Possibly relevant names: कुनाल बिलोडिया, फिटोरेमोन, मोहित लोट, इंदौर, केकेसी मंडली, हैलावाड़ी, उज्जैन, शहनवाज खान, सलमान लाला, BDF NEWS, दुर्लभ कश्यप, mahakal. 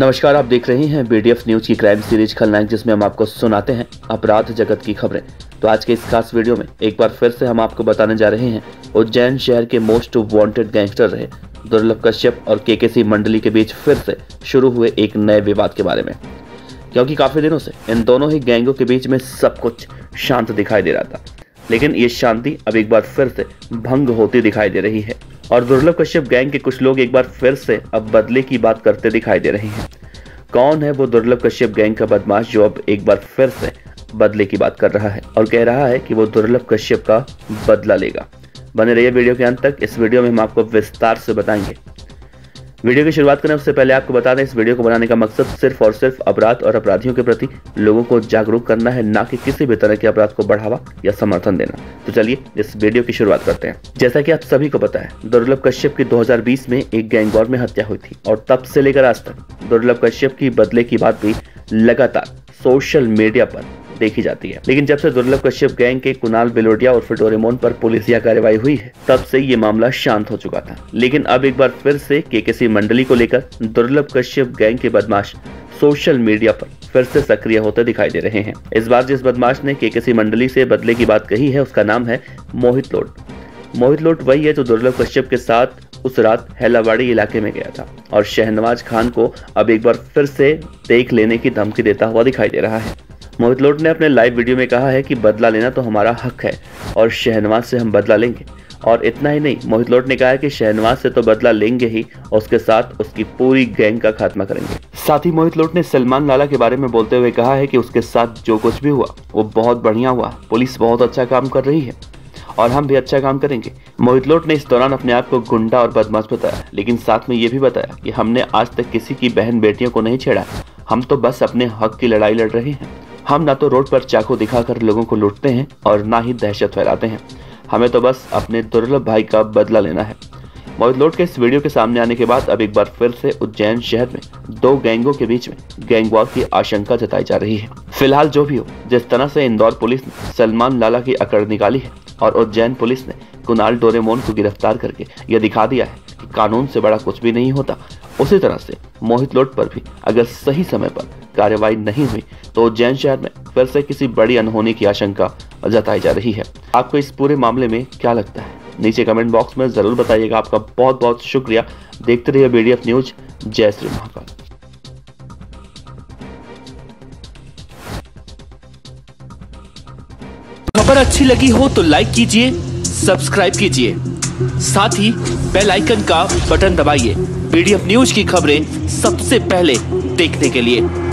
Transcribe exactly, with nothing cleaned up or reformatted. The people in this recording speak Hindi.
नमस्कार, आप देख रहे हैं बीडीएफ न्यूज की क्राइम सीरीज खलनायक, जिसमें हम आपको सुनाते हैं अपराध जगत की खबरें। तो आज के इस खास वीडियो में एक बार फिर से हम आपको बताने जा रहे हैं उज्जैन शहर के मोस्ट वांटेड गैंगस्टर रहे दुर्लभ कश्यप और केकेसी मंडली के बीच फिर से शुरू हुए एक नए विवाद के बारे में, क्योंकि काफी दिनों से इन दोनों ही गैंगों के बीच में सब कुछ शांत दिखाई दे रहा था, लेकिन ये शांति अब एक बार फिर से भंग होती दिखाई दे रही है और दुर्लभ कश्यप गैंग के कुछ लोग एक बार फिर से अब बदले की बात करते दिखाई दे रहे हैं। कौन है वो दुर्लभ कश्यप गैंग का बदमाश जो अब एक बार फिर से बदले की बात कर रहा है और कह रहा है कि वो दुर्लभ कश्यप का बदला लेगा? बने रहिए वीडियो के अंत तक, इस वीडियो में हम आपको विस्तार से बताएंगे। वीडियो की शुरुआत करने से पहले आपको बता दें, इस वीडियो को बनाने का मकसद सिर्फ और सिर्फ अपराध और अपराधियों के प्रति लोगों को जागरूक करना है, ना कि किसी भी तरह के अपराध को बढ़ावा या समर्थन देना। तो चलिए इस वीडियो की शुरुआत करते हैं। जैसा कि आप सभी को पता है, दुर्लभ कश्यप की दो हज़ार बीस में एक गैंग वॉर में हत्या हुई थी और तब से लेकर आज तक दुर्लभ कश्यप की बदले की बात भी लगातार सोशल मीडिया पर देखी जाती है। लेकिन जब से दुर्लभ कश्यप गैंग के कुनाल बिलोडिया और फिटोरेमोन पर पुलिसिया कार्रवाई हुई है, तब से ये मामला शांत हो चुका था। लेकिन अब एक बार फिर से केकेसी मंडली को लेकर दुर्लभ कश्यप गैंग के बदमाश सोशल मीडिया पर फिर से सक्रिय होते दिखाई दे रहे हैं। इस बार जिस बदमाश ने केकेसी मंडली से बदले की बात कही है, उसका नाम है मोहित लोट। मोहित लोट वही है जो दुर्लभ कश्यप के साथ उस रात हैलावाड़ी इलाके में गया था और शहनवाज खान को अब एक बार फिर से देख लेने की धमकी देता हुआ दिखाई दे रहा है। मोहित लोट ने अपने लाइव वीडियो में कहा है कि बदला लेना तो हमारा हक है और शहनवाज से हम बदला लेंगे। और इतना ही नहीं, मोहित लोट ने कहा है कि शहनवाज से तो बदला लेंगे ही और उसके साथ उसकी पूरी गैंग का खात्मा करेंगे। साथ ही मोहित लोट ने सलमान लाला के बारे में बोलते हुए कहा है कि उसके साथ जो कुछ भी हुआ वो बहुत बढ़िया हुआ, पुलिस बहुत अच्छा काम कर रही है और हम भी अच्छा काम करेंगे। मोहित लोट ने इस दौरान अपने आप को गुंडा और बदमाश बताया, लेकिन साथ में ये भी बताया कि हमने आज तक किसी की बहन बेटियों को नहीं छेड़ा, हम तो बस अपने हक की लड़ाई लड़ रहे हैं। हम ना तो रोड पर चाकू दिखाकर लोगों को लूटते हैं और ना ही दहशत फैलाते हैं, हमें तो बस अपने दुर्लभ भाई का बदला लेना है। मोहित लोट के इस वीडियो के सामने आने के बाद अब एक बार फिर से उज्जैन शहर में दो गैंगों के बीच में गैंग वॉर की आशंका जताई जा रही है। फिलहाल जो भी हो, जिस तरह से इंदौर पुलिस ने सलमान लाला की अकड़ निकाली है और उज्जैन पुलिस ने कुनाल डोरेमोन को गिरफ्तार करके यह दिखा दिया है कि कानून से बड़ा कुछ भी नहीं होता, उसी तरह से मोहित लोट पर भी अगर सही समय पर कार्रवाई नहीं हुई तो उज्जैन शहर में फिर से किसी बड़ी अनहोनी की आशंका जताई जा रही है। आपको इस पूरे मामले में क्या लगता है, नीचे कमेंट बॉक्स में जरूर बताइएगा। आपका बहुत बहुत शुक्रिया। देखते रहिए बीडीएफ न्यूज। जय श्री महाकाल। खबर अच्छी लगी हो तो लाइक कीजिए, सब्सक्राइब कीजिए, साथ ही बेल आइकन का बटन दबाइए बीडीएफ न्यूज की खबरें सबसे पहले देखने के लिए।